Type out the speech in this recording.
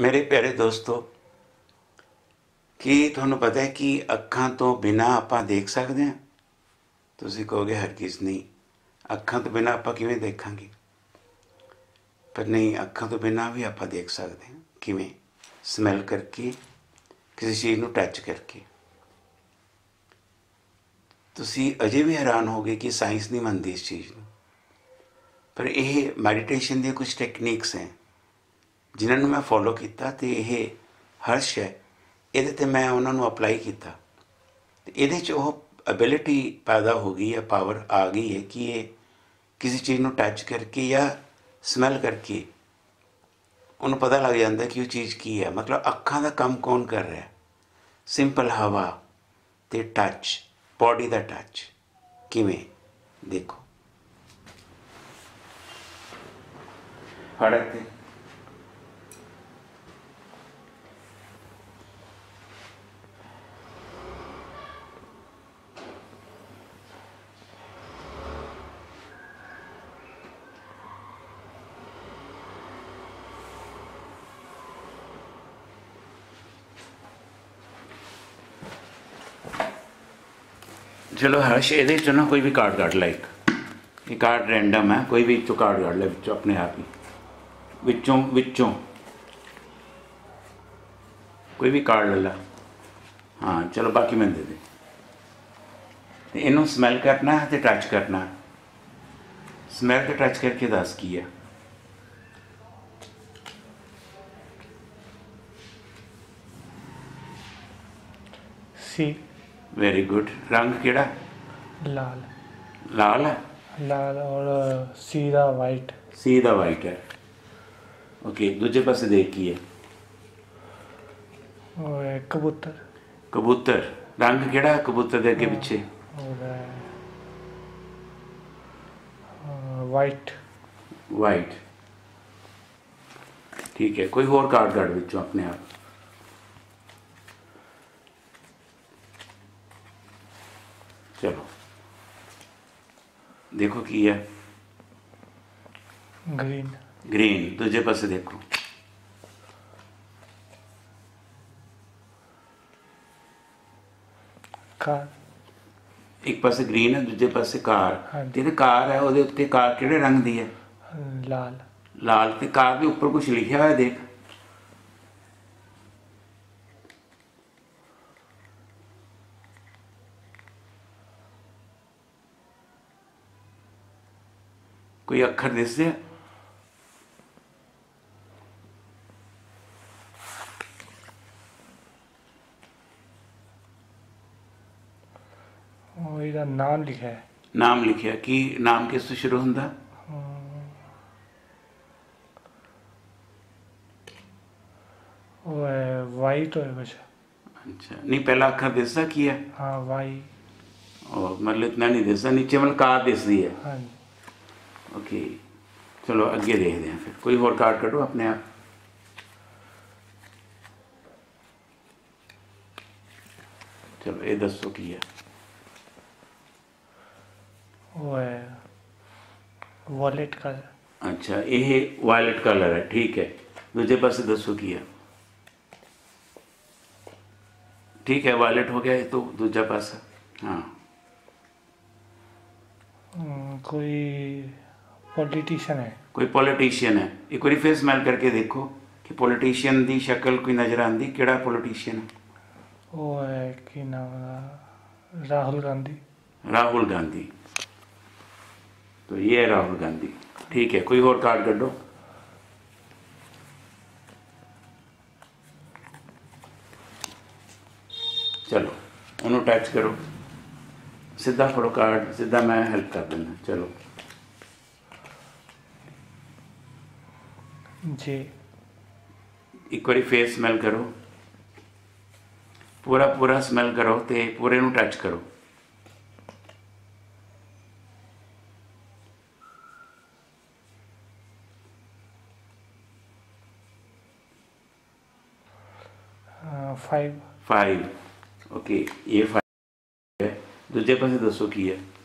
मेरे प्यारे दोस्तों की थानू पता है कि अखा तो बिना आप देख सकते हैं। तुम कहोगे हरगिज़ नहीं, अखा तो बिना आप किवें देखांगे। पर नहीं, अखा तो बिना भी आप देख सकते हैं। किवें? स्मैल करके, किसी चीज़ को टच करके। तुसी अजे भी हैरान होगे कि साइंस नहीं मानती इस चीज़ को, पर यह मैडिटेशन दी कुछ टैक्नीक्स हैं जिन्होंने मैं फॉलो किया। तो यह हर्ष है ये, तो मैं उन्होंने अपलाई किया। ये वो एबिलिटी पैदा हो गई या पावर आ गई है कि ये किसी चीज़ को टच करके या स्मैल करके उन्हें पता लग जाता कि वो चीज़ की है। मतलब अखा का काम कौन कर रहा है? सिंपल हवा तो टच, बॉडी का टच। किवें? देखो फड़क ते चलो हर्ष ये चो ना कोई भी कार्ड काट ला। एक कार्ड रेंडम है, कोई भी चो कार्ड काट ला अपने आप ही विचों कोई भी कार्ड ले ला। हाँ चलो बाकी मैं दे दे। इनू स्मैल करना है तो टच करना है। स्मैल तो टच करके दस की है। सी वेरी गुड। रंग केड़ा? लाल। लाल है? लाल और सीधा वाइट। सीधा वाइट है। ओके दूजे पासे देखिए। कबूतर। कबूतर रंग केड़ा? कबूतर दे के पीछे वाइट। वाइट ठीक है। कोई होर कार्ड कार्ड विचों अपने आप। चलो देखो की है? ग्रीन। ग्रीन दूजे पासे देखो। कार। एक पासे ग्रीन है दूजे पासे कार। जिहड़ी कार है उहदे उत्ते कार किहड़े रंग दी है? लाल। लाल ते कार दे उपर कुछ लिखिया होया देख। कोई अक्षर दिस दे? नाम लिखा है। नाम लिखा है कि नाम किस से शुरू होता? वाइट है बच्चा। अच्छा नहीं पहला अक्षर दिसता की है? हाँ वाई। और मतलब इतना नहीं दिसता, नीचे मतलब कार दिसती है। हाँ ओके चलो अगे देखते हैं फिर। कोई होर कार्ड कटो अपने आप। चलो ये दसो की है? वो है वायलेट कलर। अच्छा ये वायलेट कलर है ठीक है। दूजे पासे दसो की है? ठीक है वायलेट हो गया। तो दूजा पासा? हाँ कोई पॉलिटिशियन है। कोई पॉलिटिशियन है। एक बार फिर स्मैल करके देखो कि पॉलिटिशियन की शक्ल कोई नज़र आती? केड़ा पॉलिटिशियन है? वो है कि नाम राहुल गांधी। राहुल गांधी तो ये है राहुल गांधी ठीक है। कोई और कार्ड कड्डो। चलो उन्होंने टच करो। सीधा फड़ो कार्ड, सीधा मैं हेल्प कर देना। चलो जी एक बार फेस स्मैल करो, पूरा पूरा स्मैल करो तो पूरे नू टच करो। फाइव। फाइव ओके ये फाइव है। दूजे पासे दसो की है?